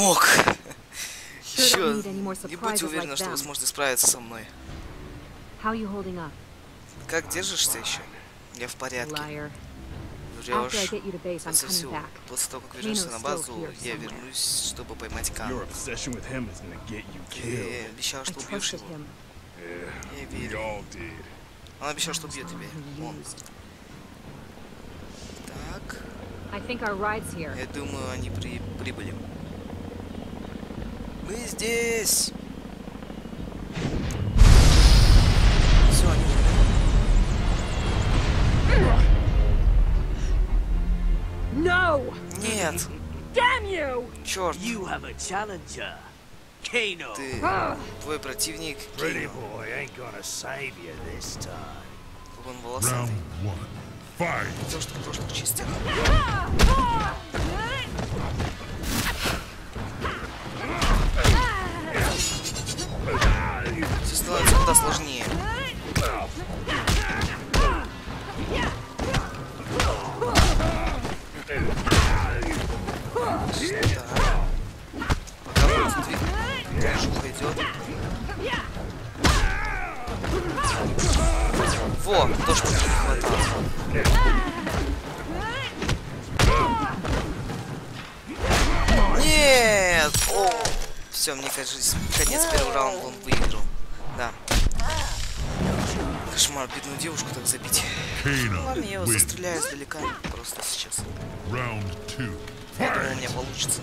помог. Еще не будьте уверены, что вы сможете справиться со мной. Как держишься еще? Я в порядке. Врешь. Это все. После того, как вернешься на базу, я вернусь, чтобы поймать Кано. Ты обещал, что убьешь его. Я верю. Он обещал, что убьет тебя. Он. Так. Я думаю, они прибыли. Мы здесь. Все, они нет. Черт. Ты, твой противник, Кано. Он волосатый. То, что в частях. Все становится куда сложнее. Во, то, что мне не хватало. Нет! О! Все, мне кажется, конец первого раунда, он выиграл. Да. Кошмар, бедную девушку так забить. Ну, ладно, я его застреляю издалека просто сейчас. Я думаю, у меня получится.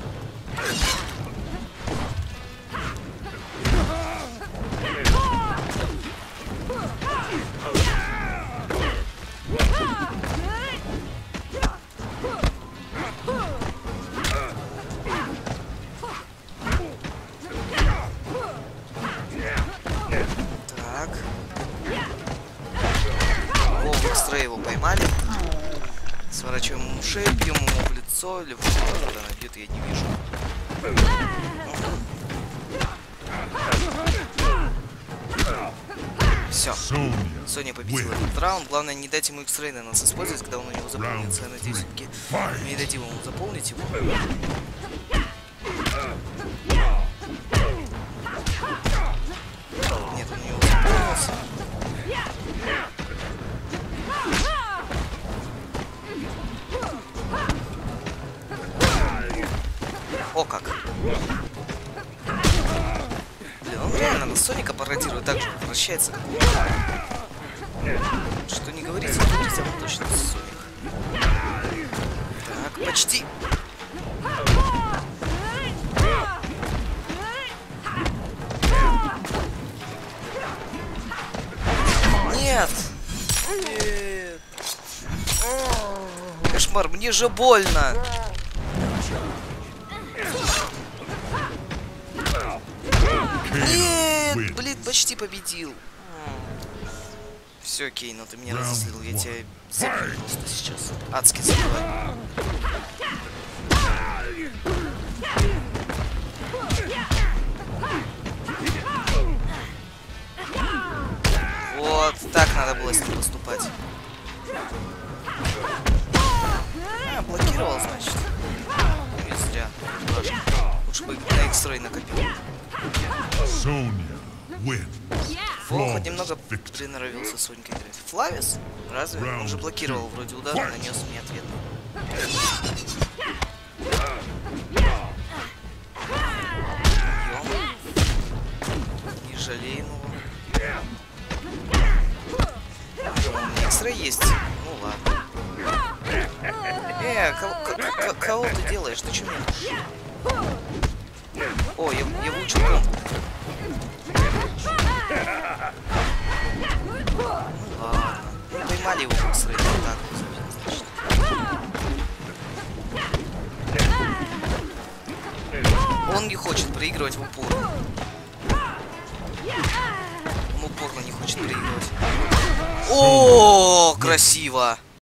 Сворачиваем ему шею, бьем ему в лицо, или в лицо, куда она бьет, я не вижу. Все. Соня победила этот раунд. Главное, не дать ему X-Ray на нас использовать, когда он у него заполнится. Я надеюсь, все-таки не дадим ему заполнить его. Нет, он у него заполнился. О как! Блин, он реально на Соника пародирует, так же вращается, как он. Что не говорите, хотя бы точно Соник. Так, почти. Нет! Нет! Кошмар, мне же больно! Нет, блин, почти победил. Все, Кейн, ты меня разозлил, я тебя забил просто сейчас. Адски забил. Вот так надо было с ним поступать. А, блокировал, значит. Не зря. Лучше бы на X-Ray накопил. Соня, Фло хоть немного приноровился Сонька играть. Флавис? Разве? Он же блокировал вроде удар и нанес мне ответ. Не жалеем его. У меня X-Ray есть. Ну ладно. Кого ты делаешь? Ты чего меня? О, я выучил комп. Ладно. Поймали его с рейдом, так значит. Он не хочет проигрывать в упор. Он упорно не хочет проигрывать. О, красиво!